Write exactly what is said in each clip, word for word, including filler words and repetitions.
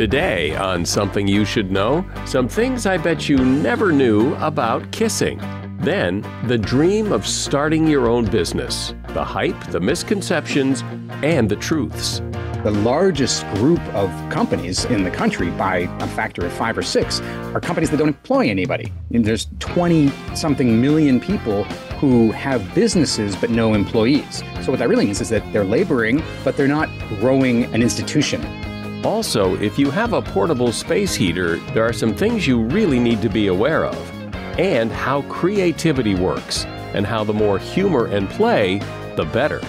Today on Something You Should Know, some things I bet you never knew about kissing. Then, the dream of starting your own business, the hype, the misconceptions, and the truths. The largest group of companies in the country by a factor of five or six are companies that don't employ anybody. And there's twenty something million people who have businesses but no employees. So what that really means is that they're laboring, but they're not growing an institution. Also, if you have a portable space heater, there are some things you really need to be aware of, and how creativity works, and how the more humor and play, the better.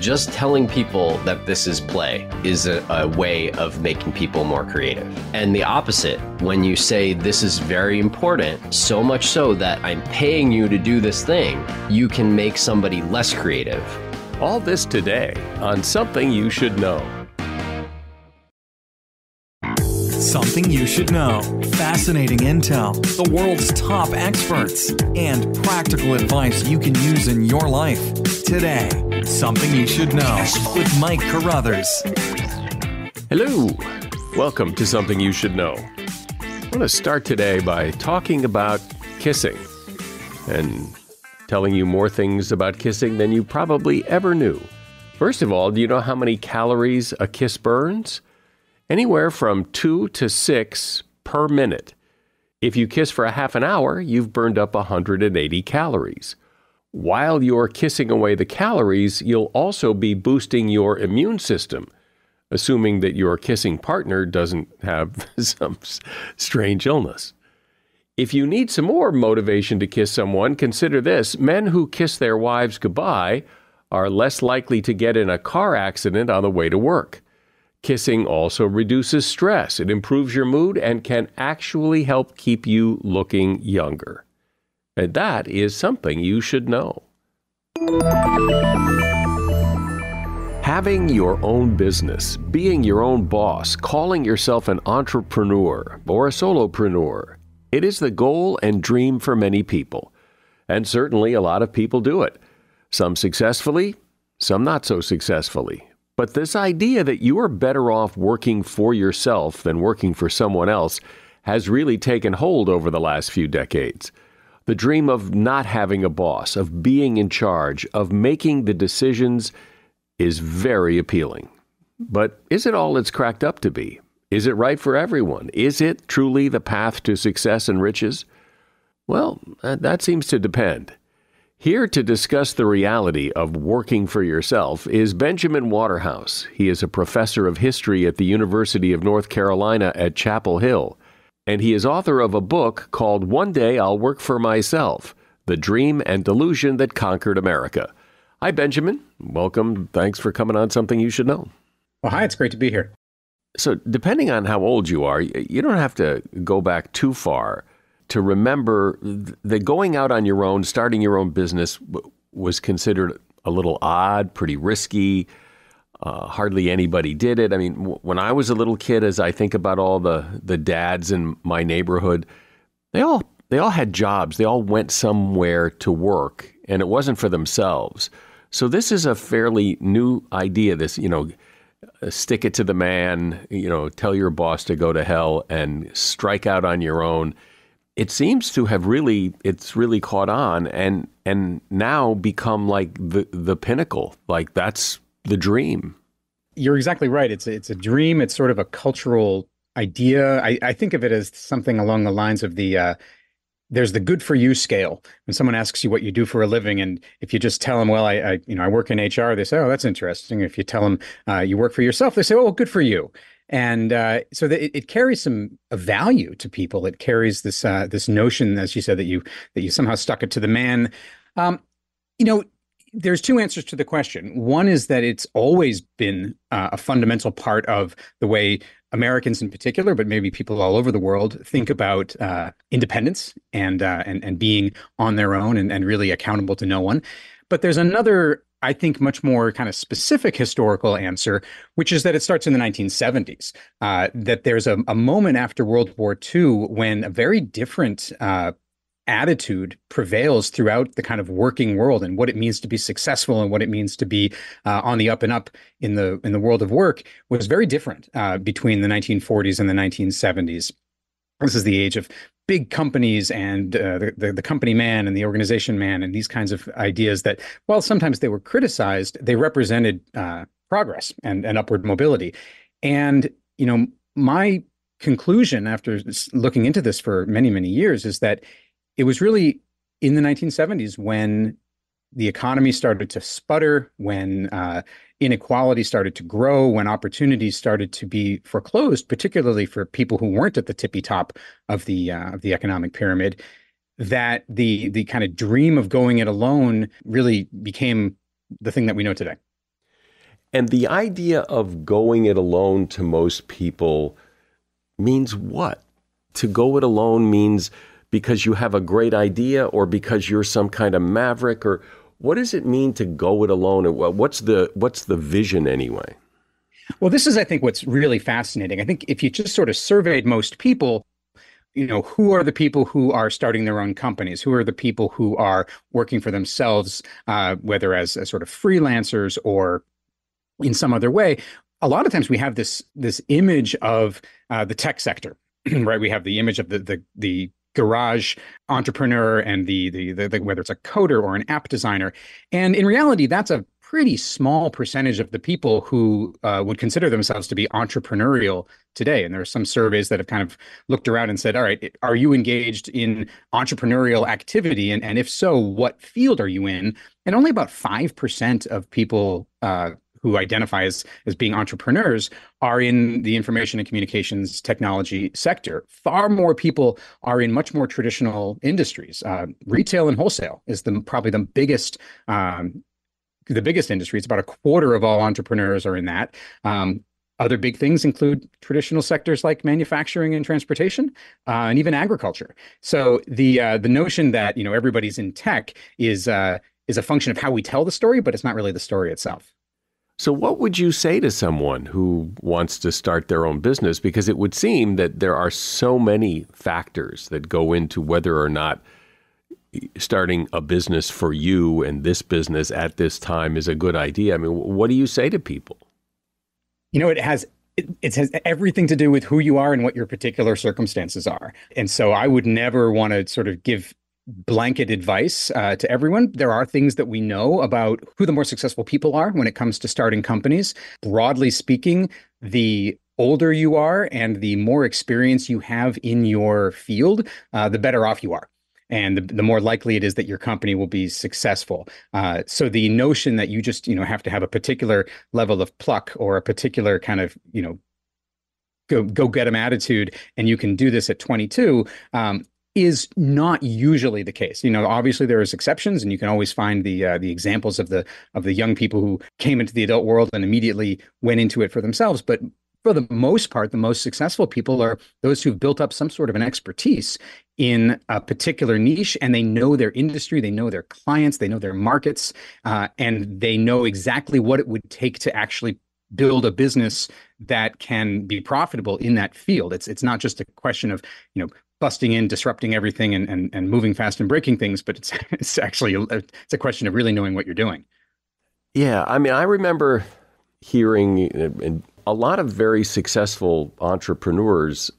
Just telling people that this is play is a, a way of making people more creative. And the opposite, when you say this is very important, so much so that I'm paying you to do this thing, you can make somebody less creative. All this today on Something You Should Know. Something You Should Know. Fascinating intel, the world's top experts, and practical advice you can use in your life. Today, Something You Should Know with Mike Carruthers. Hello. Welcome to Something You Should Know. I want to start today by talking about kissing and telling you more things about kissing than you probably ever knew. First of all, do you know how many calories a kiss burns? Anywhere from two to six per minute. If you kiss for a half an hour, you've burned up one hundred eighty calories. While you're kissing away the calories, you'll also be boosting your immune system, assuming that your kissing partner doesn't have some strange illness. If you need some more motivation to kiss someone, consider this. Men who kiss their wives goodbye are less likely to get in a car accident on the way to work. Kissing also reduces stress, it improves your mood, and can actually help keep you looking younger. And that is something you should know. Having your own business, being your own boss, calling yourself an entrepreneur or a solopreneur, it is the goal and dream for many people. And certainly a lot of people do it. Some successfully, some not so successfully. But this idea that you are better off working for yourself than working for someone else has really taken hold over the last few decades. The dream of not having a boss, of being in charge, of making the decisions is very appealing. But is it all it's cracked up to be? Is it right for everyone? Is it truly the path to success and riches? Well, that seems to depend. Here to discuss the reality of working for yourself is Benjamin Waterhouse. He is a professor of history at the University of North Carolina at Chapel Hill, and he is author of a book called One Day I'll Work for Myself: The Dream and Delusion That Conquered America. Hi, Benjamin. Welcome. Thanks for coming on Something You Should Know. Well, hi. It's great to be here. So, depending on how old you are, you don't have to go back too far to remember that going out on your own, starting your own business, w was considered a little odd, pretty risky. Uh, hardly anybody did it. I mean, w when I was a little kid, as I think about all the, the dads in my neighborhood, they all, they all had jobs. They all went somewhere to work, and it wasn't for themselves. So this is a fairly new idea, this, you know, stick it to the man, you know, tell your boss to go to hell and strike out on your own. It seems to have really, it's really caught on and and now become like the, the pinnacle, like that's the dream. You're exactly right. It's a, it's a dream. It's sort of a cultural idea. I, I think of it as something along the lines of the, uh, there's the good for you scale. When someone asks you what you do for a living, and if you just tell them, well, I, I you know, I work in H R, they say, oh, that's interesting. If you tell them uh, you work for yourself, they say, oh, well, good for you. And uh, so that it, it carries some value to people. It carries this uh, this notion, as you said, that you that you somehow stuck it to the man. Um, you know, there's two answers to the question. One is that it's always been uh, a fundamental part of the way Americans, in particular, but maybe people all over the world, think about uh, independence and uh, and and being on their own and and really accountable to no one. But there's another, I think, much more kind of specific historical answer, which is that it starts in the nineteen seventies, uh, that there's a, a moment after World War Two when a very different uh, attitude prevails throughout the kind of working world and what it means to be successful and what it means to be uh, on the up and up in the in the world of work was very different uh, between the nineteen forties and the nineteen seventies. This is the age of big companies and uh, the, the the company man and the organization man and these kinds of ideas that, while sometimes they were criticized, they represented uh, progress and, and upward mobility. And, you know, my conclusion after looking into this for many, many years is that it was really in the nineteen seventies when the economy started to sputter, when uh, inequality started to grow, when opportunities started to be foreclosed, particularly for people who weren't at the tippy top of the uh, of the economic pyramid, that the the kind of dream of going it alone really became the thing that we know today. And the idea of going it alone to most people means what? To go it alone means because you have a great idea, or because you're some kind of maverick, or what does it mean to go it alone? What's the what's the vision anyway? Well, this is, I think, what's really fascinating. I think if you just sort of surveyed most people, you know, who are the people who are starting their own companies? Who are the people who are working for themselves, uh, whether as, as sort of freelancers or in some other way? A lot of times we have this this image of uh, the tech sector, right? We have the image of the the the garage entrepreneur and the, the the the whether it's a coder or an app designer, and in reality, that's a pretty small percentage of the people who uh, would consider themselves to be entrepreneurial today. And there are some surveys that have kind of looked around and said, "All right, are you engaged in entrepreneurial activity? And and if so, what field are you in?" And only about five percent of people uh, who identify as, as being entrepreneurs are in the information and communications technology sector. Far more people are in much more traditional industries. Uh, retail and wholesale is the probably the biggest um, the biggest industry. It's about a quarter of all entrepreneurs are in that. Um, other big things include traditional sectors like manufacturing and transportation, uh, and even agriculture. So the uh, the notion that, you know, everybody's in tech is uh, is a function of how we tell the story, but it's not really the story itself. So what would you say to someone who wants to start their own business? Because it would seem that there are so many factors that go into whether or not starting a business for you and this business at this time is a good idea. I mean, what do you say to people? You know, it has it, it has everything to do with who you are and what your particular circumstances are. And so I would never want to sort of give blanket advice uh, to everyone. There are things that we know about who the more successful people are when it comes to starting companies. Broadly speaking, the older you are and the more experience you have in your field, uh, the better off you are. And the, the more likely it is that your company will be successful. Uh, so the notion that you just, you know, have to have a particular level of pluck or a particular kind of, you know, go, go get 'em attitude, and you can do this at twenty-two, um, is not usually the case. You know, obviously there is exceptions, and you can always find the uh, the examples of the of the young people who came into the adult world and immediately went into it for themselves. But for the most part, the most successful people are those who've built up some sort of an expertise in a particular niche, and they know their industry, they know their clients, they know their markets, uh, and they know exactly what it would take to actually build a business that can be profitable in that field. It's it's not just a question of, you know, busting in, disrupting everything, and, and and moving fast and breaking things, but it's it's actually a, it's a question of really knowing what you're doing. Yeah, I mean, I remember hearing a lot of very successful entrepreneurs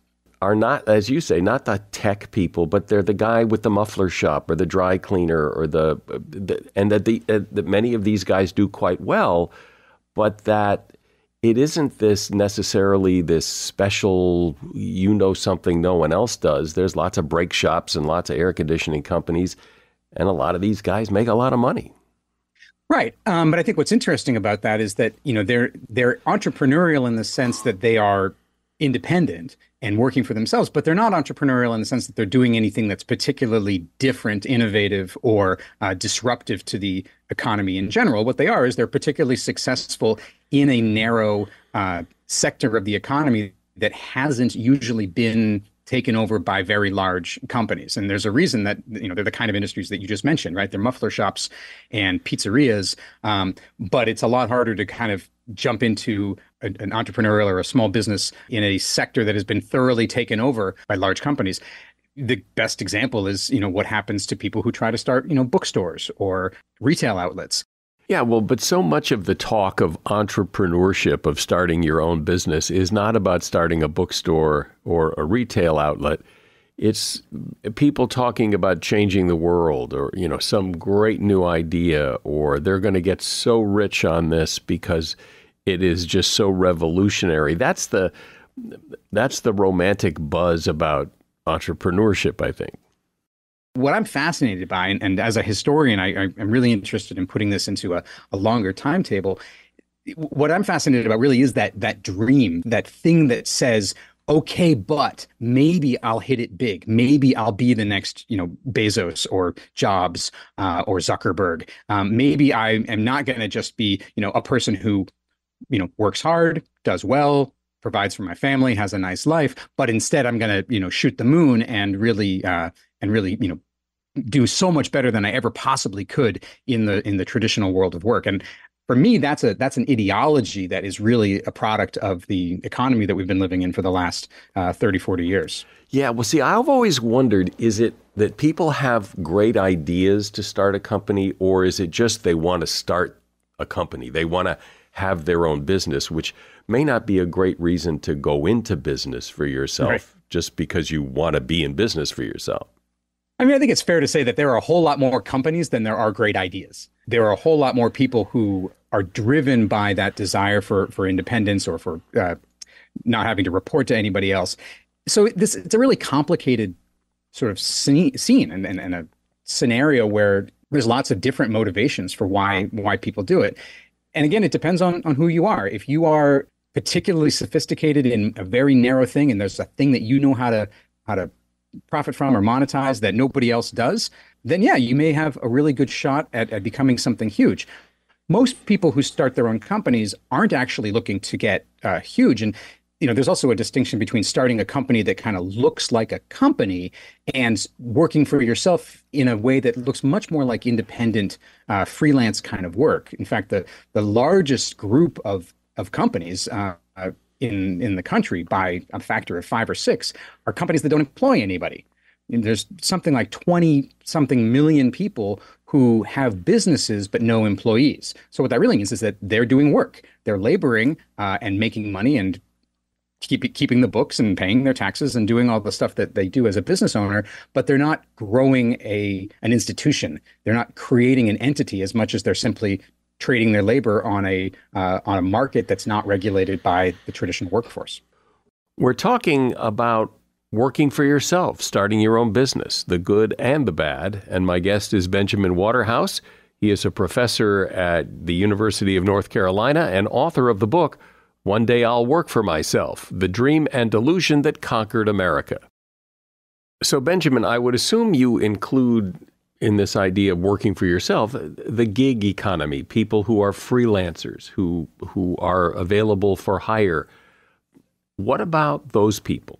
are not, as you say, not the tech people, but they're the guy with the muffler shop or the dry cleaner or the, the and that the uh, that many of these guys do quite well, but that it isn't this necessarily this special, you know, something no one else does. There's lots of brake shops and lots of air conditioning companies, and a lot of these guys make a lot of money. Right. Um, but I think what's interesting about that is that, you know, they're they're entrepreneurial in the sense that they are independent and working for themselves, but they're not entrepreneurial in the sense that they're doing anything that's particularly different, innovative, or uh, disruptive to the economy in general. What they are is they're particularly successful in a narrow uh, sector of the economy that hasn't usually been taken over by very large companies. And there's a reason that, you know, they're the kind of industries that you just mentioned, right? They're muffler shops and pizzerias, um, but it's a lot harder to kind of jump into a, an entrepreneurial or a small business in a sector that has been thoroughly taken over by large companies. the best example is, you know, what happens to people who try to start, you know, bookstores or retail outlets. Yeah, well, but so much of the talk of entrepreneurship, of starting your own business, is not about starting a bookstore or a retail outlet. It's people talking about changing the world, or, you know, some great new idea, or they're going to get so rich on this because it is just so revolutionary. That's the that's the romantic buzz about entrepreneurship, I think. What I'm fascinated by, and, and as a historian, I, I'm really interested in putting this into a, a longer timetable. What I'm fascinated about really is that that dream, that thing that says, okay, but maybe I'll hit it big. Maybe I'll be the next, you know, Bezos or Jobs uh, or Zuckerberg. Um, maybe I am not going to just be, you know, a person who, you know, works hard, does well, provides for my family, has a nice life, but instead I'm going to, you know, shoot the moon and really, uh, and really, you know, do so much better than I ever possibly could in the in the traditional world of work. And for me, that's a that's an ideology that is really a product of the economy that we've been living in for the last uh, thirty, forty years. Yeah. Well, see, I've always wondered, is it that people have great ideas to start a company, or is it just they want to start a company? They want to have their own business, which may not be a great reason to go into business for yourself, right, just because you want to be in business for yourself. I mean, I think it's fair to say that there are a whole lot more companies than there are great ideas. There are a whole lot more people who are driven by that desire for for independence, or for uh, not having to report to anybody else. So this it's a really complicated sort of scene, scene and, and, and a scenario where there's lots of different motivations for why why people do it. And again, it depends on on who you are. If you are particularly sophisticated in a very narrow thing, and there's a thing that you know how to how to profit from or monetize that nobody else does, then yeah, you may have a really good shot at, at becoming something huge. Most people who start their own companies aren't actually looking to get uh, huge. And, you know, there's also a distinction between starting a company that kind of looks like a company and working for yourself in a way that looks much more like independent uh, freelance kind of work. In fact, the the largest group of, of companies uh, uh, in in the country by a factor of five or six are companies that don't employ anybody. And there's something like twenty something million people who have businesses but no employees. So what that really means is that they're doing work. They're laboring uh, and making money and keep, keeping the books and paying their taxes and doing all the stuff that they do as a business owner, but they're not growing a an institution. They're not creating an entity as much as they're simply trading their labor on a uh, on a market that's not regulated by the traditional workforce. We're talking about working for yourself, starting your own business, the good and the bad. And my guest is Benjamin Waterhouse. He is a professor at the University of North Carolina and author of the book, One Day I'll Work for Myself: The Dream and Delusion That Conquered America. So, Benjamin, I would assume you include in this idea of working for yourself the gig economy, people who are freelancers, who who are available for hire. What about those people?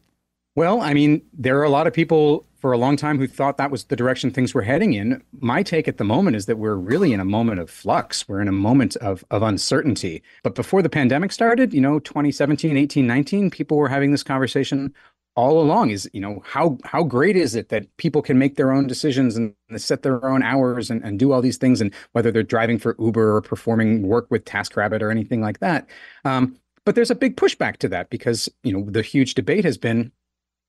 Well, I mean, there are a lot of people for a long time who thought that was the direction things were heading in. My take at the moment is that we're really in a moment of flux. We're in a moment of, of uncertainty. But before the pandemic started, you know, twenty seventeen, eighteen, nineteen, people were having this conversation all along, is, you know, how how great is it that people can make their own decisions and set their own hours and, and do all these things, and whether they're driving for Uber or performing work with TaskRabbit or anything like that. Um, but there's a big pushback to that because, you know, the huge debate has been,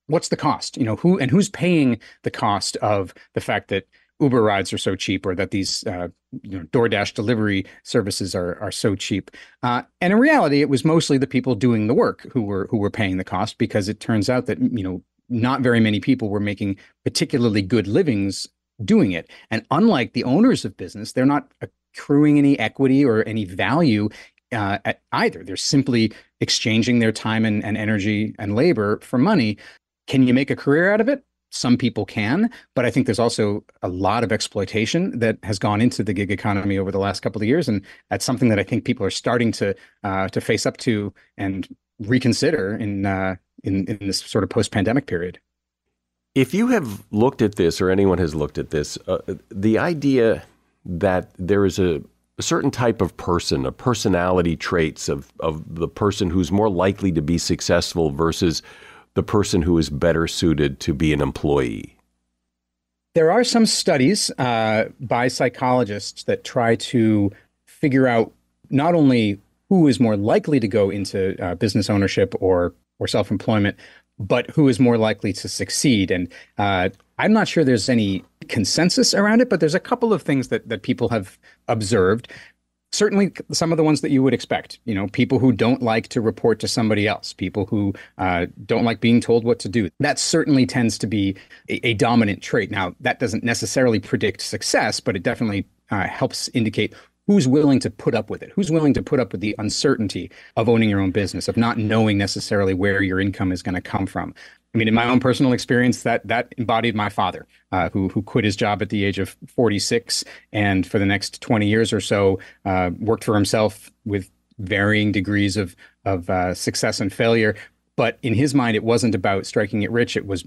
what's the cost? You know, who and who's paying the cost of the fact that Uber rides are so cheap, or that these uh, you know, DoorDash delivery services are are so cheap. Uh, and in reality, it was mostly the people doing the work who were who were paying the cost, because it turns out that, you know, not very many people were making particularly good livings doing it. And unlike the owners of business, they're not accruing any equity or any value uh, at either. They're simply exchanging their time and, and energy and labor for money. Can you make a career out of it? Some people can, but I think there's also a lot of exploitation that has gone into the gig economy over the last couple of years, and that's something that I think people are starting to uh, to face up to and reconsider in uh, in, in this sort of post-pandemic period. If you have looked at this, or anyone has looked at this, uh, the idea that there is a, a certain type of person, a personality traits of of the person who's more likely to be successful versus the person who is better suited to be an employee? There are some studies uh, by psychologists that try to figure out not only who is more likely to go into uh, business ownership or, or self-employment, but who is more likely to succeed. And uh, I'm not sure there's any consensus around it, but there's a couple of things that, that people have observed. Certainly some of the ones that you would expect, you know, people who don't like to report to somebody else, people who uh, don't like being told what to do. That certainly tends to be a, a dominant trait. Now, that doesn't necessarily predict success, but it definitely uh, helps indicate who's willing to put up with it, who's willing to put up with the uncertainty of owning your own business, of not knowing necessarily where your income is going to come from. I mean, in my own personal experience, that that embodied my father, uh, who who quit his job at the age of forty-six and for the next twenty years or so uh, worked for himself with varying degrees of of uh, success and failure. But in his mind, it wasn't about striking it rich. It was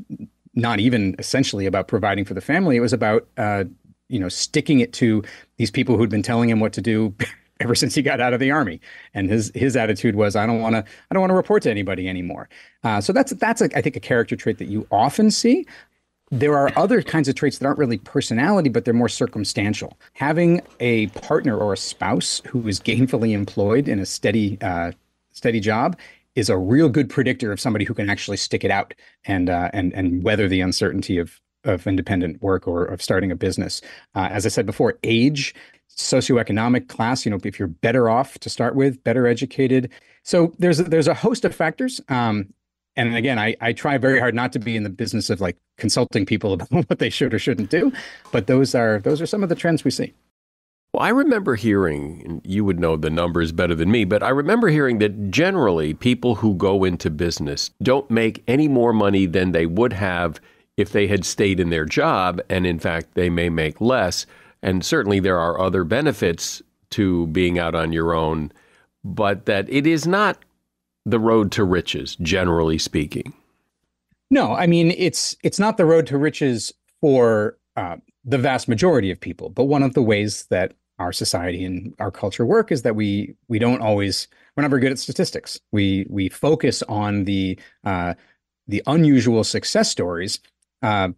not even essentially about providing for the family. It was about uh, you know sticking it to these people who'd been telling him what to do ever since he got out of the army. And his his attitude was, I don't want to I don't want to report to anybody anymore. Uh, so that's that's a, I think a character trait that you often see. There are other kinds of traits that aren't really personality, but they're more circumstantial. Having a partner or a spouse who is gainfully employed in a steady uh, steady job is a real good predictor of somebody who can actually stick it out and uh, and and weather the uncertainty of of independent work or of starting a business. Uh, as I said before, age, socioeconomic class, you know, if you're better off to start with, better educated. So there's a, there's a host of factors. Um, and again, I, I try very hard not to be in the business of like consulting people about what they should or shouldn't do. But those are those are some of the trends we see. Well, I remember hearing, and you would know the numbers better than me, but I remember hearing that generally people who go into business don't make any more money than they would have if they had stayed in their job. And in fact, they may make less. And certainly there are other benefits to being out on your own, but that it is not the road to riches, generally speaking. No, I mean, it's it's not the road to riches for uh, the vast majority of people. But one of the ways that our society and our culture work is that we we don't always, we're not very good at statistics. We we focus on the, uh, the unusual success stories, uh,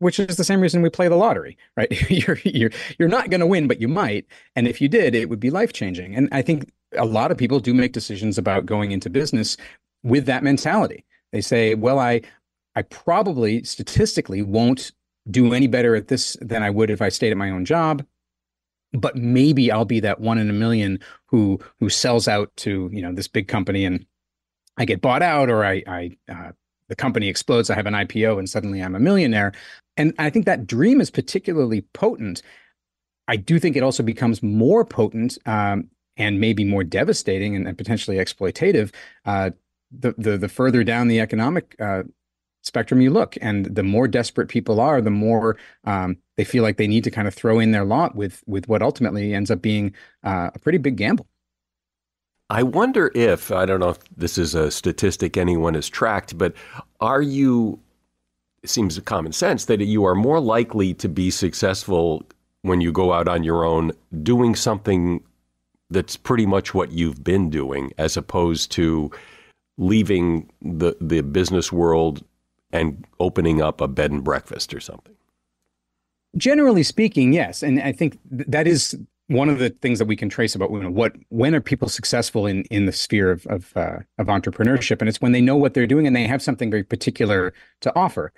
which is the same reason we play the lottery, right? you're, you're, you're not going to win, but you might. And if you did, it would be life-changing. And I think a lot of people do make decisions about going into business with that mentality. They say, well, I, I probably statistically won't do any better at this than I would if I stayed at my own job, but maybe I'll be that one in a million who, who sells out to, you know, this big company and I get bought out, or I, I, uh, the company explodes, I have an I P O, and suddenly I'm a millionaire. And I think that dream is particularly potent. I do think it also becomes more potent um, and maybe more devastating and, and potentially exploitative uh, the, the the further down the economic uh, spectrum you look. And the more desperate people are, the more um, they feel like they need to kind of throw in their lot with, with what ultimately ends up being uh, a pretty big gamble. I wonder if, I don't know if this is a statistic anyone has tracked, but are you... it seems common sense that you are more likely to be successful when you go out on your own doing something that's pretty much what you've been doing, as opposed to leaving the, the business world and opening up a bed and breakfast or something? Generally speaking, yes. And I think that is one of the things that we can trace about, you know, what, when are people successful in, in the sphere of, of, uh, of entrepreneurship? And it's when they know what they're doing and they have something very particular to offer.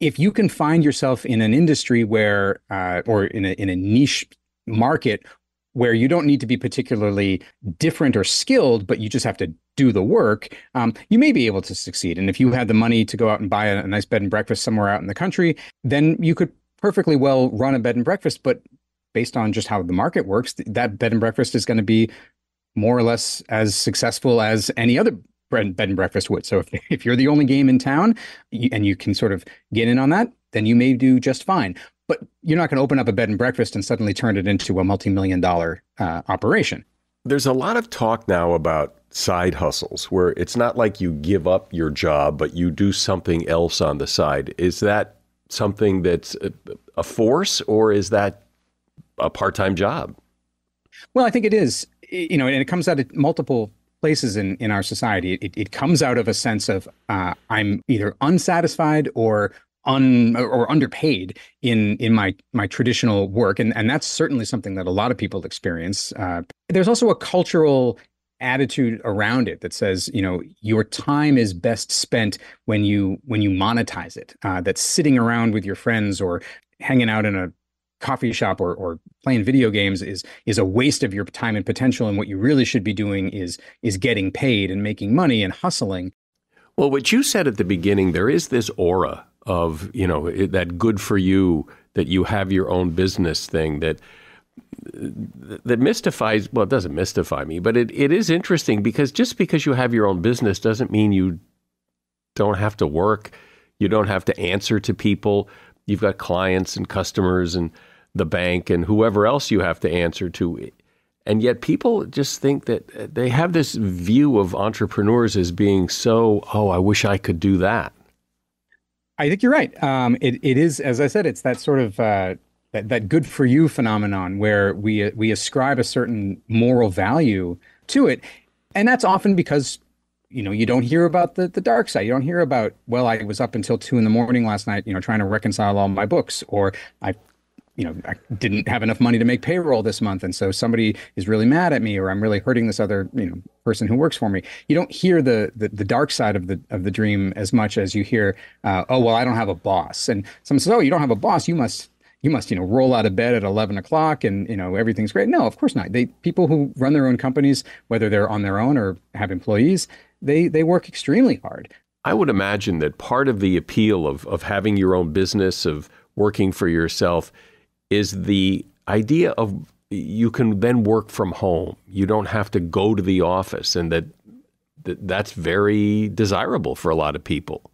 If you can find yourself in an industry where, uh, or in a, in a niche market where you don't need to be particularly different or skilled, but you just have to do the work, um, you may be able to succeed. And if you had the money to go out and buy a, a nice bed and breakfast somewhere out in the country, then you could perfectly well run a bed and breakfast, but based on just how the market works, that bed and breakfast is going to be more or less as successful as any other bed and breakfast would. So if, if you're the only game in town and you can sort of get in on that, then you may do just fine. But you're not going to open up a bed and breakfast and suddenly turn it into a multi-million dollar uh, operation. There's a lot of talk now about side hustles, where it's not like you give up your job, but you do something else on the side. Is that something that's a, a force, or is that a part-time job? Well, I think it is, you know, and it comes out of multiple places in, in our society. It, it comes out of a sense of uh, I'm either unsatisfied or un or underpaid in in my my traditional work, and and that's certainly something that a lot of people experience. Uh, there's also a cultural attitude around it that says, you know, your time is best spent when you when you monetize it. Uh, that's sitting around with your friends or hanging out in a coffee shop or or playing video games is is a waste of your time and potential, and what you really should be doing is is getting paid and making money and hustling. Well, what you said at the beginning, there is this aura of, you know, that good for you, that you have your own business thing that that mystifies, well, it doesn't mystify me, but it, it is interesting, because just because you have your own business doesn't mean you don't have to work, you don't have to answer to people. You've got clients and customers and the bank and whoever else you have to answer to. And yet people just think that they have this view of entrepreneurs as being so, oh, I wish I could do that. I think you're right. Um, it, it is, as I said, it's that sort of uh, that, that good for you phenomenon where we, we ascribe a certain moral value to it. And that's often because, you know, you don't hear about the, the dark side. You don't hear about, well, I was up until two in the morning last night, you know, trying to reconcile all my books, or I, you know, I didn't have enough money to make payroll this month, and so somebody is really mad at me, or I'm really hurting this other, you know, person who works for me. You don't hear the the, the dark side of the of the dream as much as you hear, uh, oh, well, I don't have a boss. And someone says, oh, you don't have a boss, you must you must, you know, roll out of bed at eleven o'clock and, you know, everything's great. No, of course not. They people who run their own companies, whether they're on their own or have employees, they they work extremely hard. I would imagine that part of the appeal of, of having your own business, of working for yourself, is the idea of you can then work from home. You don't have to go to the office, and that, that that's very desirable for a lot of people.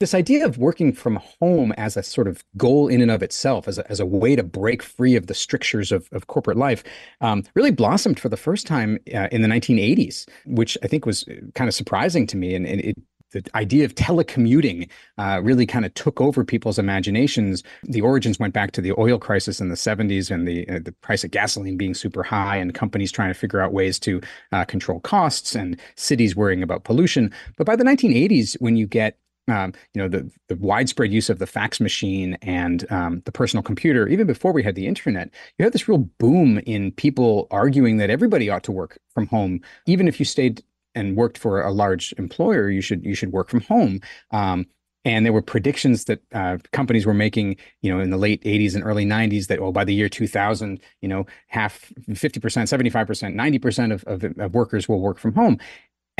This idea of working from home as a sort of goal in and of itself, as a, as a way to break free of the strictures of, of corporate life, um, really blossomed for the first time uh, in the nineteen eighties, which I think was kind of surprising to me. And, and it, the idea of telecommuting uh, really kind of took over people's imaginations. The origins went back to the oil crisis in the seventies and the, uh, the price of gasoline being super high and companies trying to figure out ways to uh, control costs and cities worrying about pollution. But by the nineteen eighties, when you get Um, you know, the, the widespread use of the fax machine and um, the personal computer, even before we had the internet, you had this real boom in people arguing that everybody ought to work from home. Even if you stayed and worked for a large employer, you should you should work from home. Um, and there were predictions that uh, companies were making, you know, in the late eighties and early nineties that, oh, by the year two thousand, you know, half, fifty percent, seventy-five percent, ninety percent of, of, of workers will work from home.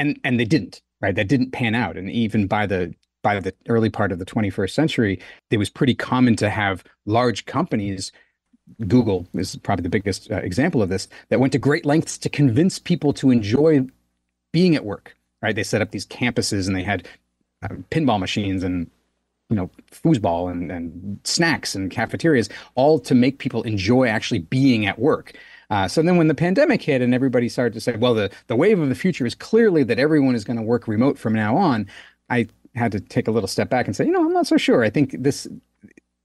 And, and they didn't, right? That didn't pan out. And even by the By the early part of the twenty-first century, it was pretty common to have large companies, Google is probably the biggest uh, example of this, that went to great lengths to convince people to enjoy being at work, right? They set up these campuses and they had uh, pinball machines and, you know, foosball and, and snacks and cafeterias, all to make people enjoy actually being at work. Uh, so then when the pandemic hit and everybody started to say, well, the, the wave of the future is clearly that everyone is going to work remote from now on, I had to take a little step back and say, you know, I'm not so sure. I think this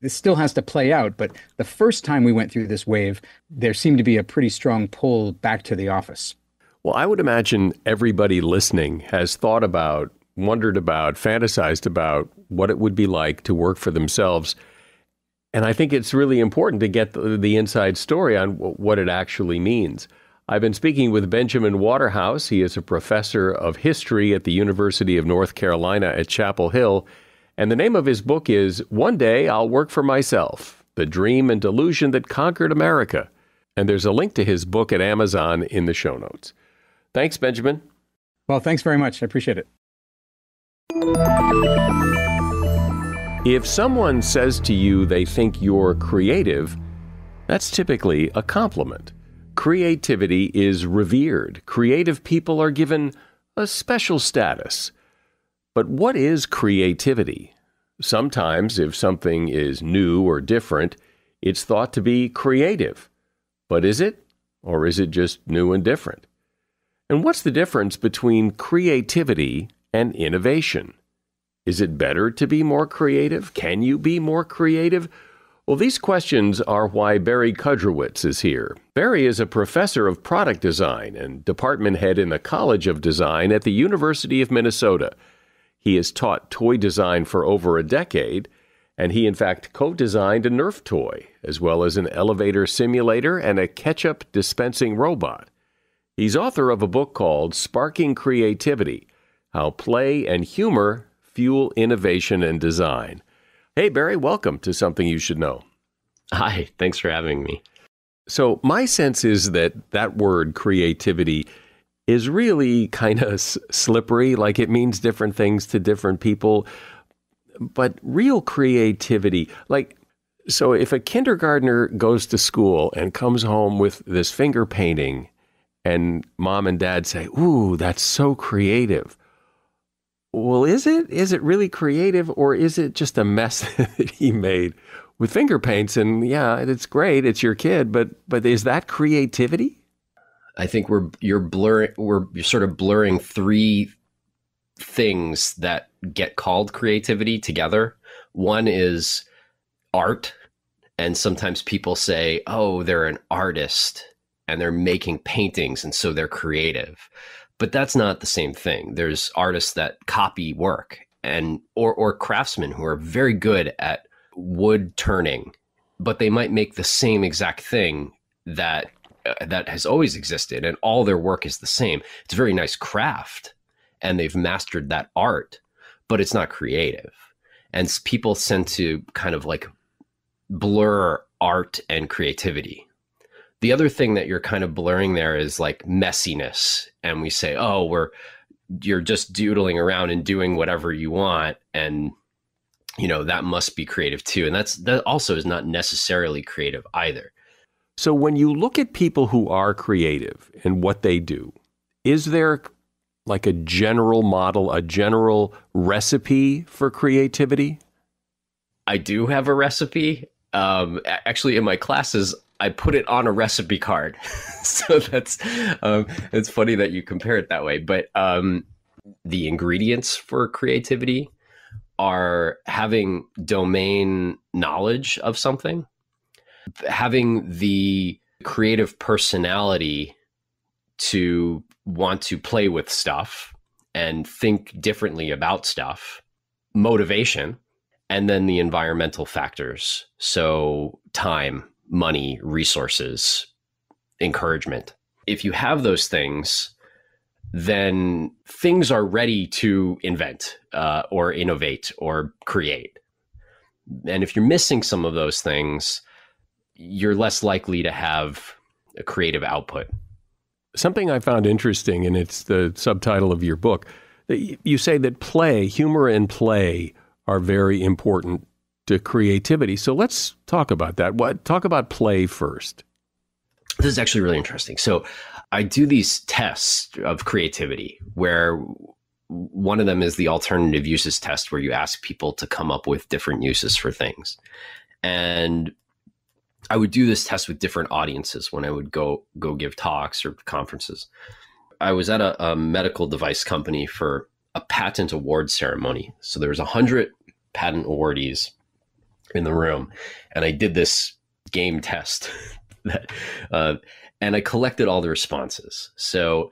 this still has to play out. But the first time we went through this wave, there seemed to be a pretty strong pull back to the office. Well, I would imagine everybody listening has thought about, wondered about, fantasized about what it would be like to work for themselves. And I think it's really important to get the, the inside story on w- what it actually means. I've been speaking with Benjamin Waterhouse. He is a professor of history at the University of North Carolina at Chapel Hill. And the name of his book is One Day I'll Work for Myself: The Dream and Delusion That Conquered America. And there's a link to his book at Amazon in the show notes. Thanks, Benjamin. Well, thanks very much. I appreciate it. If someone says to you they think you're creative, that's typically a compliment. Creativity is revered. Creative people are given a special status. But what is creativity? Sometimes, if something is new or different, it's thought to be creative. But is it? Or is it just new and different? And what's the difference between creativity and innovation? Is it better to be more creative? Can you be more creative? Well, these questions are why Barry Kudrowitz is here. Barry is a professor of product design and department head in the College of Design at the University of Minnesota. He has taught toy design for over a decade, and he, in fact, co-designed a Nerf toy, as well as an elevator simulator and a ketchup dispensing robot. He's author of a book called Sparking Creativity: How Play and Humor Fuel Innovation and Design. Hey, Barry, welcome to Something You Should Know. Hi, thanks for having me. So my sense is that that word creativity is really kind of slippery, like it means different things to different people. But real creativity, like, so if a kindergartner goes to school and comes home with this finger painting and mom and dad say, "Ooh, that's so creative." Well, is it? Is it really creative, or is it just a mess that he made with finger paints? And yeah, it's great, it's your kid, but but is that creativity? I think we're you're blurring we're you're sort of blurring three things that get called creativity together. One is art, and sometimes people say, "Oh, they're an artist and they're making paintings, and so they're creative." But that's not the same thing. There's artists that copy work, and or or craftsmen who are very good at wood turning, but they might make the same exact thing that uh, that has always existed, and all their work is the same. It's a very nice craft, and they've mastered that art, but it's not creative. And people tend to kind of like blur art and creativity. The other thing that you're kind of blurring there is like messiness. And we say, oh, we're, you're just doodling around and doing whatever you want. And, you know, that must be creative too. And that's, that also is not necessarily creative either. So when you look at people who are creative and what they do, is there like a general model, a general recipe for creativity? I do have a recipe. Um, actually in my classes, I put it on a recipe card. So that's, um, it's funny that you compare it that way. But um, the ingredients for creativity are having domain knowledge of something, having the creative personality to want to play with stuff and think differently about stuff, motivation, and then the environmental factors. So time, money, resources, encouragement. If you have those things, then things are ready to invent uh, or innovate or create. And if you're missing some of those things, you're less likely to have a creative output. Something I found interesting, and it's the subtitle of your book, that you say that play, humor and play are very important to creativity. So let's talk about that. What, talk about play first. This is actually really interesting. So I do these tests of creativity where one of them is the alternative uses test, where you ask people to come up with different uses for things. And I would do this test with different audiences when I would go, go give talks or conferences. I was at a, a medical device company for a patent award ceremony. So there was a hundred patent awardees in the room, and I did this game test that, uh, and I collected all the responses. So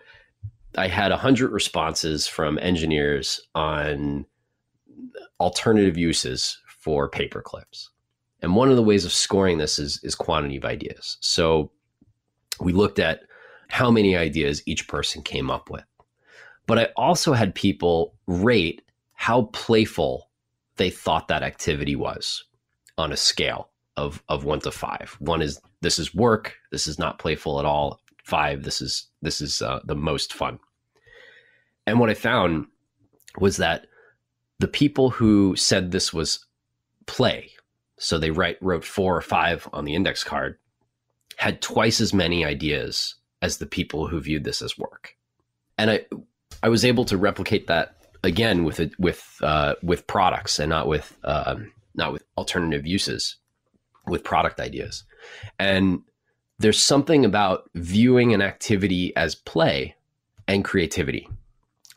I had a hundred responses from engineers on alternative uses for paper clips. And one of the ways of scoring this is, is quantity of ideas. So we looked at how many ideas each person came up with, but I also had people rate how playful they thought that activity was on a scale of, of one to five. One is, this is work, this is not playful at all. Five, this is, this is uh, the most fun. And what I found was that the people who said this was play, so they write, wrote four or five on the index card, had twice as many ideas as the people who viewed this as work. And I, I was able to replicate that again with it, with uh, with products, and not with uh, not with alternative uses, with product ideas. And there's something about viewing an activity as play and creativity.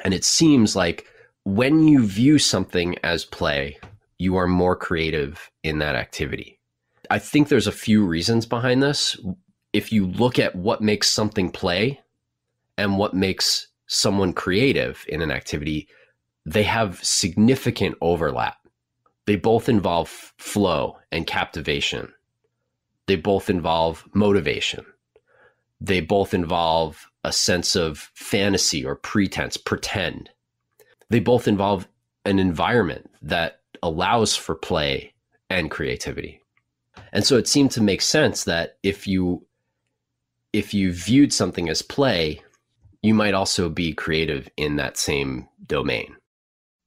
And it seems like when you view something as play, you are more creative in that activity. I think there's a few reasons behind this. If you look at what makes something play and what makes someone creative in an activity, they have significant overlap. They both involve flow and captivation. They both involve motivation. They both involve a sense of fantasy or pretense, pretend. They both involve an environment that allows for play and creativity. And so it seemed to make sense that if you if you viewed something as play, you might also be creative in that same domain.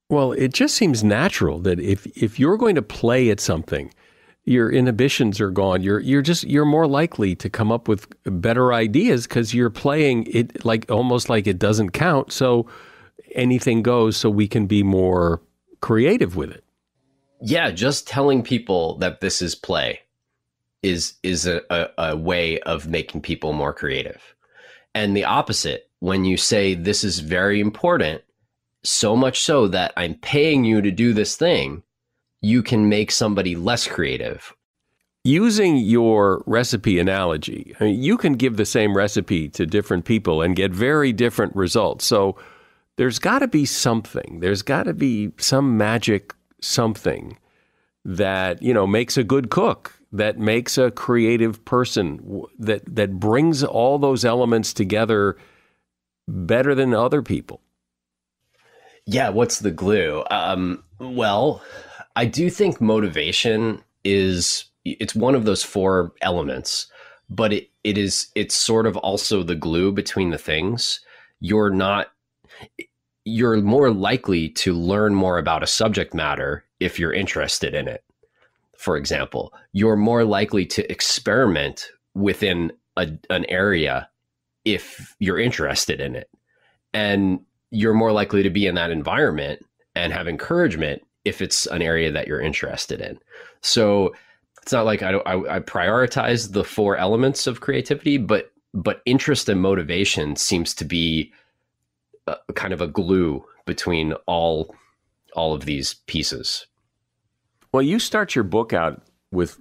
Well, it just seems natural that if if you're going to play at something, your inhibitions are gone. You're you're just you're more likely to come up with better ideas because you're playing it like almost like it doesn't count. So anything goes. So we can be more creative with it. Yeah, just telling people that this is play is is a, a, a way of making people more creative. And the opposite, when you say this is very important, so much so that I'm paying you to do this thing, you can make somebody less creative. Using your recipe analogy, I mean, you can give the same recipe to different people and get very different results. So there's got to be something. There's got to be some magic something that, you know, makes a good cook, that makes a creative person, that that brings all those elements together better than other people. Yeah, what's the glue? Um, well, I do think motivation is, it's one of those four elements, but it, it is, it's sort of also the glue between the things. You're not, you're more likely to learn more about a subject matter if you're interested in it. For example, you're more likely to experiment within a, an area if you're interested in it. And you're more likely to be in that environment and have encouragement if it's an area that you're interested in. So it's not like I don't, I, I prioritize the four elements of creativity, but, but interest and motivation seems to be a, kind of a glue between all, all of these pieces. Well, you start your book out with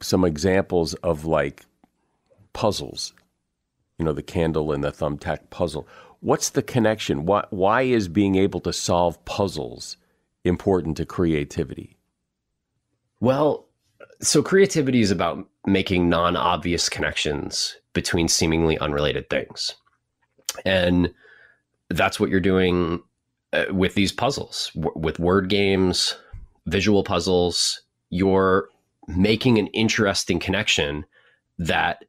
some examples of like puzzles, you know, the candle and the thumbtack puzzle. What's the connection? Why, why is being able to solve puzzles important to creativity? Well, so creativity is about making non-obvious connections between seemingly unrelated things. And that's what you're doing uh, with these puzzles, w- with word games, visual puzzles. You're making an interesting connection that,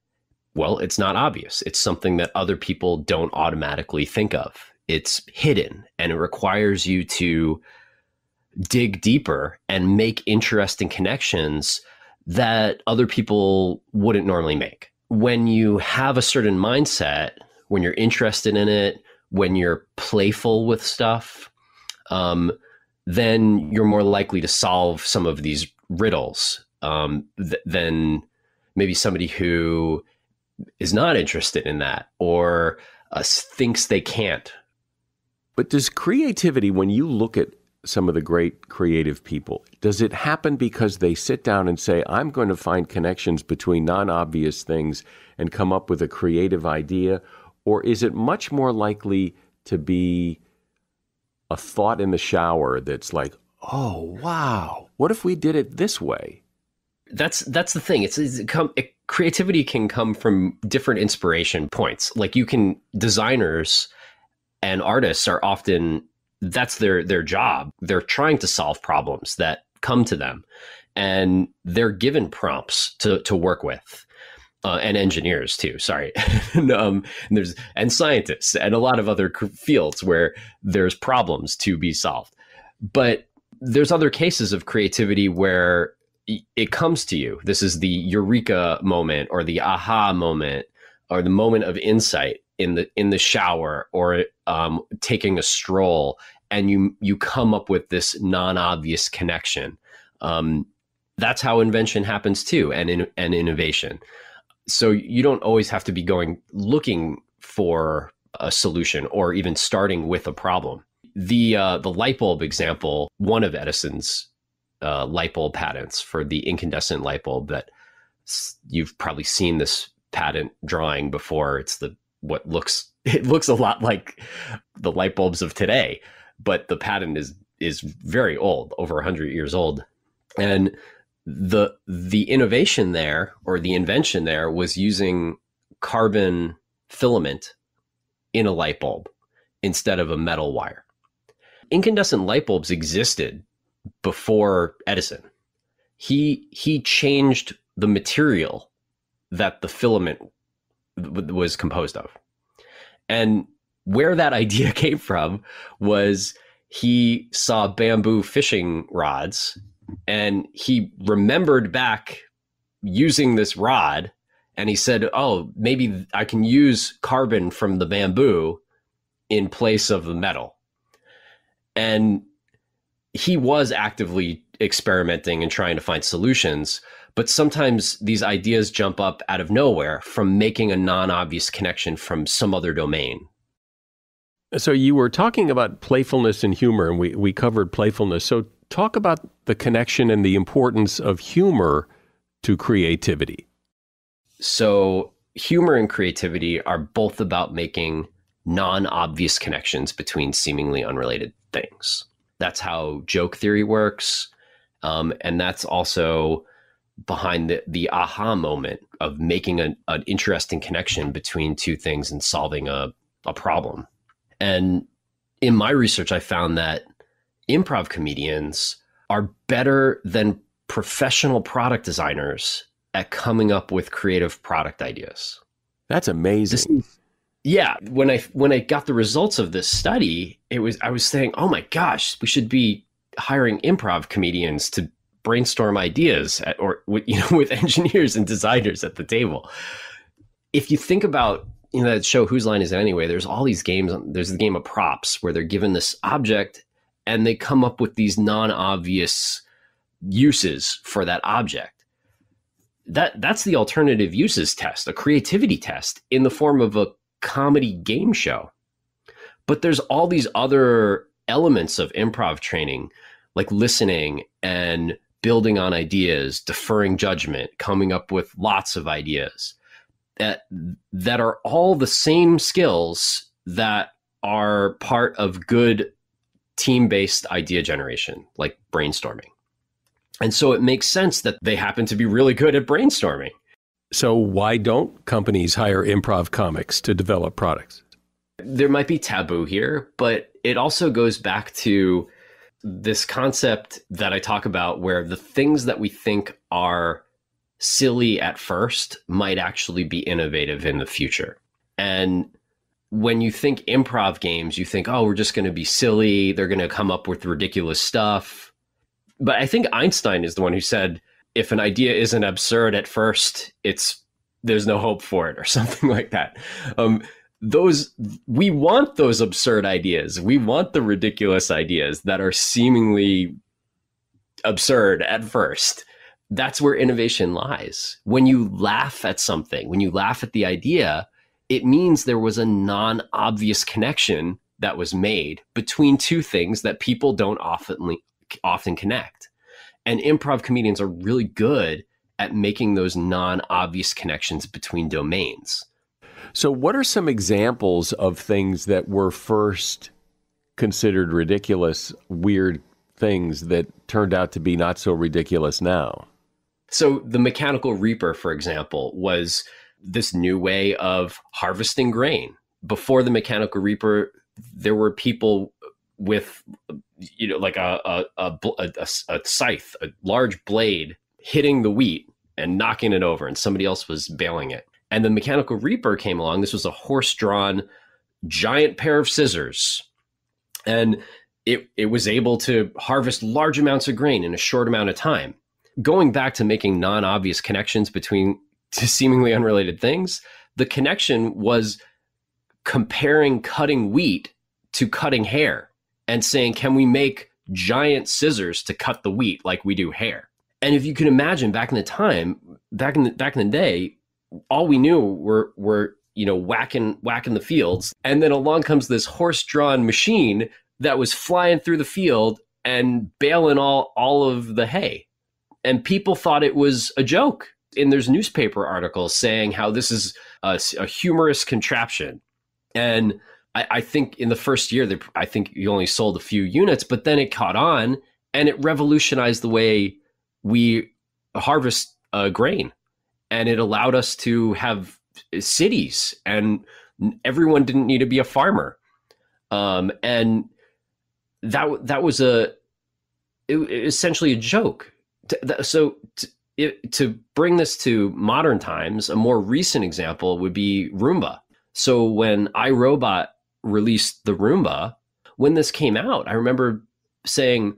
well, it's not obvious. It's something that other people don't automatically think of. It's hidden, and it requires you to dig deeper and make interesting connections that other people wouldn't normally make. When you have a certain mindset, when you're interested in it, when you're playful with stuff, um, then you're more likely to solve some of these riddles um, th- than maybe somebody who is not interested in that or uh, thinks they can't. But does creativity, when you look at some of the great creative people, does it happen because they sit down and say, I'm going to find connections between non-obvious things and come up with a creative idea? Or is it much more likely to be a thought in the shower that's like, oh, wow, what if we did it this way? That's that's the thing. It's, it's come, it, creativity can come from different inspiration points. Like you can, designers and artists are often, that's their their job. They're trying to solve problems that come to them, and they're given prompts to to work with, uh, and engineers too. Sorry, and, um, and there's and scientists and a lot of other fields where there's problems to be solved. But there's other cases of creativity where it comes to you. This is the eureka moment or the aha moment or the moment of insight in the in the shower or um, taking a stroll, and you you come up with this non-obvious connection. Um, that's how invention happens too, and in, and innovation. So you don't always have to be going looking for a solution or even starting with a problem. The uh, the light bulb example, one of Edison's Uh, light bulb patents for the incandescent light bulb that you've probably seen this patent drawing before. It's the what looks it looks a lot like the light bulbs of today, but the patent is is very old, over one hundred years old. And the the innovation there, or the invention there, was using carbon filament in a light bulb instead of a metal wire. Incandescent light bulbs existed before Edison. He he changed the material that the filament w- was composed of. And where that idea came from was he saw bamboo fishing rods, and he remembered back using this rod, and he said, oh, maybe I can use carbon from the bamboo in place of the metal. And he was actively experimenting and trying to find solutions, but sometimes these ideas jump up out of nowhere from making a non-obvious connection from some other domain. So you were talking about playfulness and humor, and we, we covered playfulness. So talk about the connection and the importance of humor to creativity. So humor and creativity are both about making non-obvious connections between seemingly unrelated things. That's how joke theory works. Um, and that's also behind the, the aha moment of making a, an interesting connection between two things and solving a, a problem. And in my research, I found that improv comedians are better than professional product designers at coming up with creative product ideas. That's amazing. This, yeah. When I, when I got the results of this study, it was, I was saying, oh my gosh, we should be hiring improv comedians to brainstorm ideas at, or with, you know, with engineers and designers at the table. If you think about, you know, that show, Whose Line Is It Anyway? There's all these games. There's the game of props where they're given this object and they come up with these non-obvious uses for that object. That that's the alternative uses test, a creativity test in the form of a comedy game show. But there's all these other elements of improv training, like listening and building on ideas, deferring judgment, coming up with lots of ideas that that are all the same skills that are part of good team-based idea generation, like brainstorming. And so it makes sense that they happen to be really good at brainstorming. So why don't companies hire improv comics to develop products? There might be taboo here, but it also goes back to this concept that I talk about where the things that we think are silly at first might actually be innovative in the future. And when you think improv games, you think, oh, we're just going to be silly. They're going to come up with ridiculous stuff. But I think Einstein is the one who said, if an idea isn't absurd at first, it's there's no hope for it, or something like that. Um, those we want those absurd ideas. We want the ridiculous ideas that are seemingly absurd at first. That's where innovation lies. When you laugh at something, when you laugh at the idea, it means there was a non-obvious connection that was made between two things that people don't often often connect. And improv comedians are really good at making those non-obvious connections between domains. So what are some examples of things that were first considered ridiculous, weird things that turned out to be not so ridiculous now? So the mechanical reaper, for example, was this new way of harvesting grain. Before the mechanical reaper, there were people with, you know, like a a, a, a, a scythe, a large blade, hitting the wheat and knocking it over, and somebody else was baling it. And the mechanical reaper came along. This was a horse-drawn giant pair of scissors, and it it was able to harvest large amounts of grain in a short amount of time. Going back to making non-obvious connections between to seemingly unrelated things, the connection was comparing cutting wheat to cutting hair and saying, can we make giant scissors to cut the wheat like we do hair? And if you can imagine back in the time, back in the, back in the day, all we knew were, were you know, whacking, whacking the fields. And then along comes this horse-drawn machine that was flying through the field and baling all, all of the hay. And people thought it was a joke. And there's newspaper articles saying how this is a, a humorous contraption. And I, I think in the first year, they, I think you only sold a few units, but then it caught on and it revolutionized the way we harvest uh, grain. And it allowed us to have cities and everyone didn't need to be a farmer. Um, and that that was a it, it essentially a joke. So to, it, to bring this to modern times, a more recent example would be Roomba. So when iRobot released the Roomba, when this came out, I remember saying,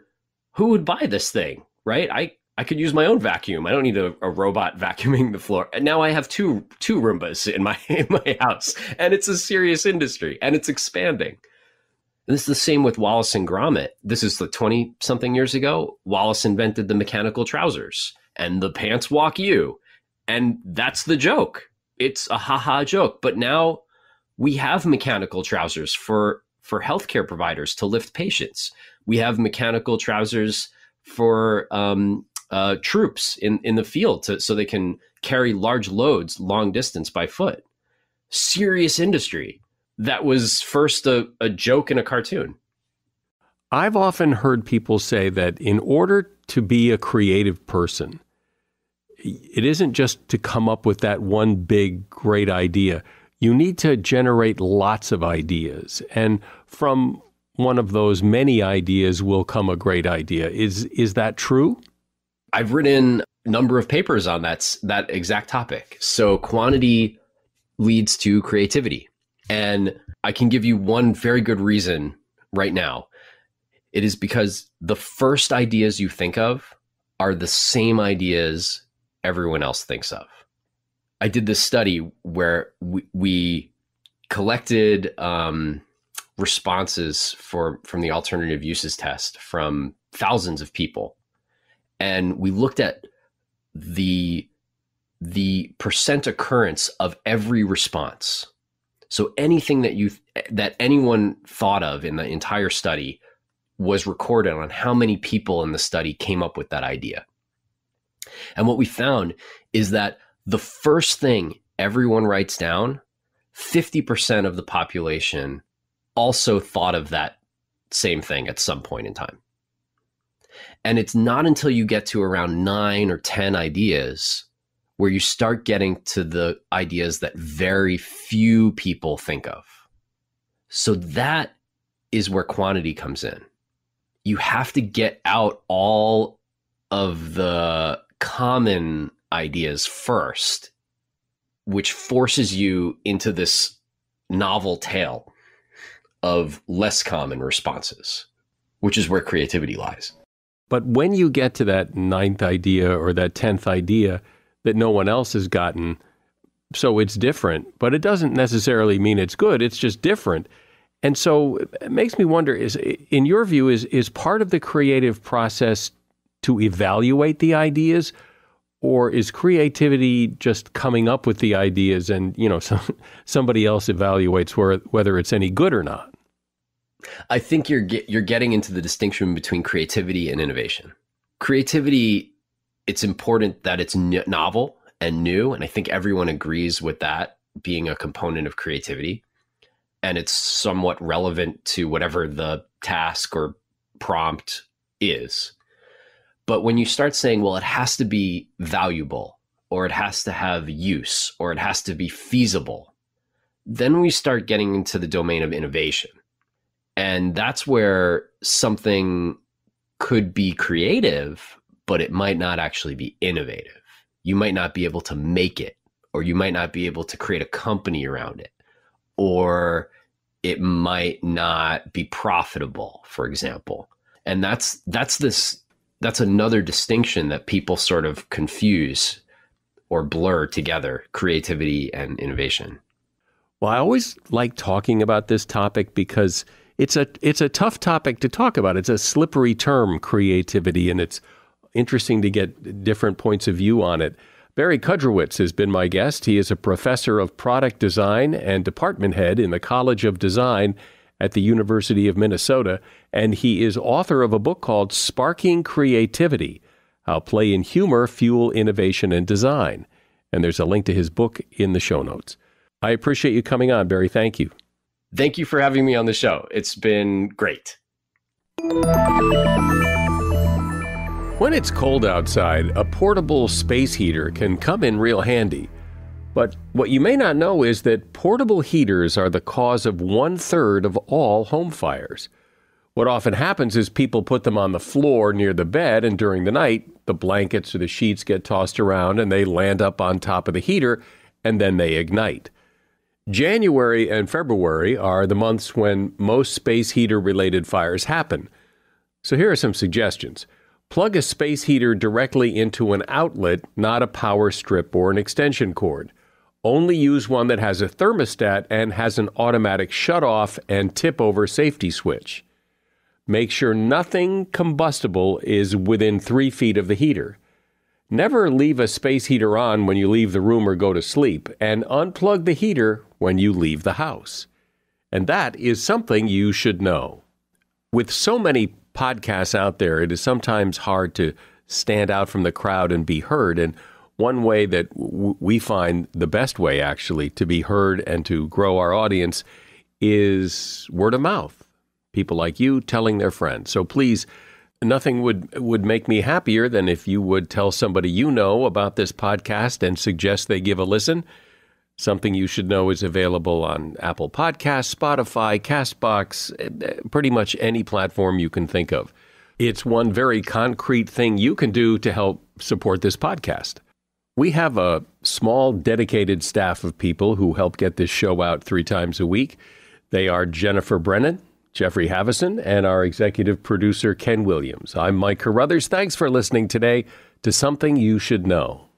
who would buy this thing, right? I, I could use my own vacuum. I don't need a, a robot vacuuming the floor. And now I have two two Roombas in my in my house, and it's a serious industry, and it's expanding. And this is the same with Wallace and Gromit. This is like twenty-something years ago. Wallace invented the mechanical trousers, and the pants walk you. And that's the joke. It's a ha-ha joke. But now we have mechanical trousers for, for healthcare providers to lift patients. We have mechanical trousers for um, uh, troops in, in the field to, so they can carry large loads long distance by foot. Serious industry that was first a, a joke in a cartoon. I've often heard people say that in order to be a creative person, it isn't just to come up with that one big, great idea. You need to generate lots of ideas. And from one of those many ideas will come a great idea. Is is that true? I've written a number of papers on that, that exact topic. So quantity leads to creativity. And I can give you one very good reason right now. It is because the first ideas you think of are the same ideas everyone else thinks of. I did this study where we, we collected um, responses for, from the alternative uses test from thousands of people. And we looked at the, the percent occurrence of every response. So anything that you, that anyone thought of in the entire study was recorded on how many people in the study came up with that idea. And what we found is that the first thing everyone writes down, fifty percent of the population also thought of that same thing at some point in time. And it's not until you get to around nine or ten ideas where you start getting to the ideas that very few people think of. So that is where quantity comes in. You have to get out all of the common ideas first, which forces you into this novel tale of less common responses, which is where creativity lies. But when you get to that ninth idea or that tenth idea that no one else has gotten, so it's different, but it doesn't necessarily mean it's good, it's just different. And so it makes me wonder, is, in your view, is, is part of the creative process to evaluate the ideas, or is creativity just coming up with the ideas and, you know, some, somebody else evaluates where, whether it's any good or not? I think you're get, you're getting into the distinction between creativity and innovation. Creativity, it's important that it's novel and new, and I think everyone agrees with that being a component of creativity, and it's somewhat relevant to whatever the task or prompt is. But when you start saying, well, it has to be valuable, or it has to have use, or it has to be feasible, then we start getting into the domain of innovation. And that's where something could be creative, but it might not actually be innovative. You might not be able to make it, or you might not be able to create a company around it, or it might not be profitable, for example. And that's that's this... That's another distinction that people sort of confuse or blur together, creativity and innovation. Well, I always like talking about this topic because it's a it's a tough topic to talk about. It's a slippery term, creativity, and it's interesting to get different points of view on it. Barry Kudrowitz has been my guest. He is a professor of product design and department head in the College of Design at the University of Minnesota, and he is author of a book called Sparking Creativity: How Play and Humor Fuel Innovation and Design. And there's a link to his book in the show notes. I appreciate you coming on, Barry. Thank you. Thank you for having me on the show. It's been great. When it's cold outside, a portable space heater can come in real handy. But what you may not know is that portable heaters are the cause of one-third of all home fires. What often happens is people put them on the floor near the bed, and during the night, the blankets or the sheets get tossed around and they land up on top of the heater, and then they ignite. January and February are the months when most space heater-related fires happen. So here are some suggestions. Plug a space heater directly into an outlet, not a power strip or an extension cord. Only use one that has a thermostat and has an automatic shutoff and tip-over safety switch. Make sure nothing combustible is within three feet of the heater. Never leave a space heater on when you leave the room or go to sleep, and unplug the heater when you leave the house. And that is something you should know. With so many podcasts out there, it is sometimes hard to stand out from the crowd and be heard. And one way that w- we find the best way, actually, to be heard and to grow our audience is word of mouth. People like you telling their friends. So please, nothing would, would make me happier than if you would tell somebody you know about this podcast and suggest they give a listen. Something You Should Know is available on Apple Podcasts, Spotify, CastBox, pretty much any platform you can think of. It's one very concrete thing you can do to help support this podcast. We have a small, dedicated staff of people who help get this show out three times a week. They are Jennifer Brennan, Jeffrey Havison, and our executive producer, Ken Williams. I'm Mike Carruthers. Thanks for listening today to Something You Should Know.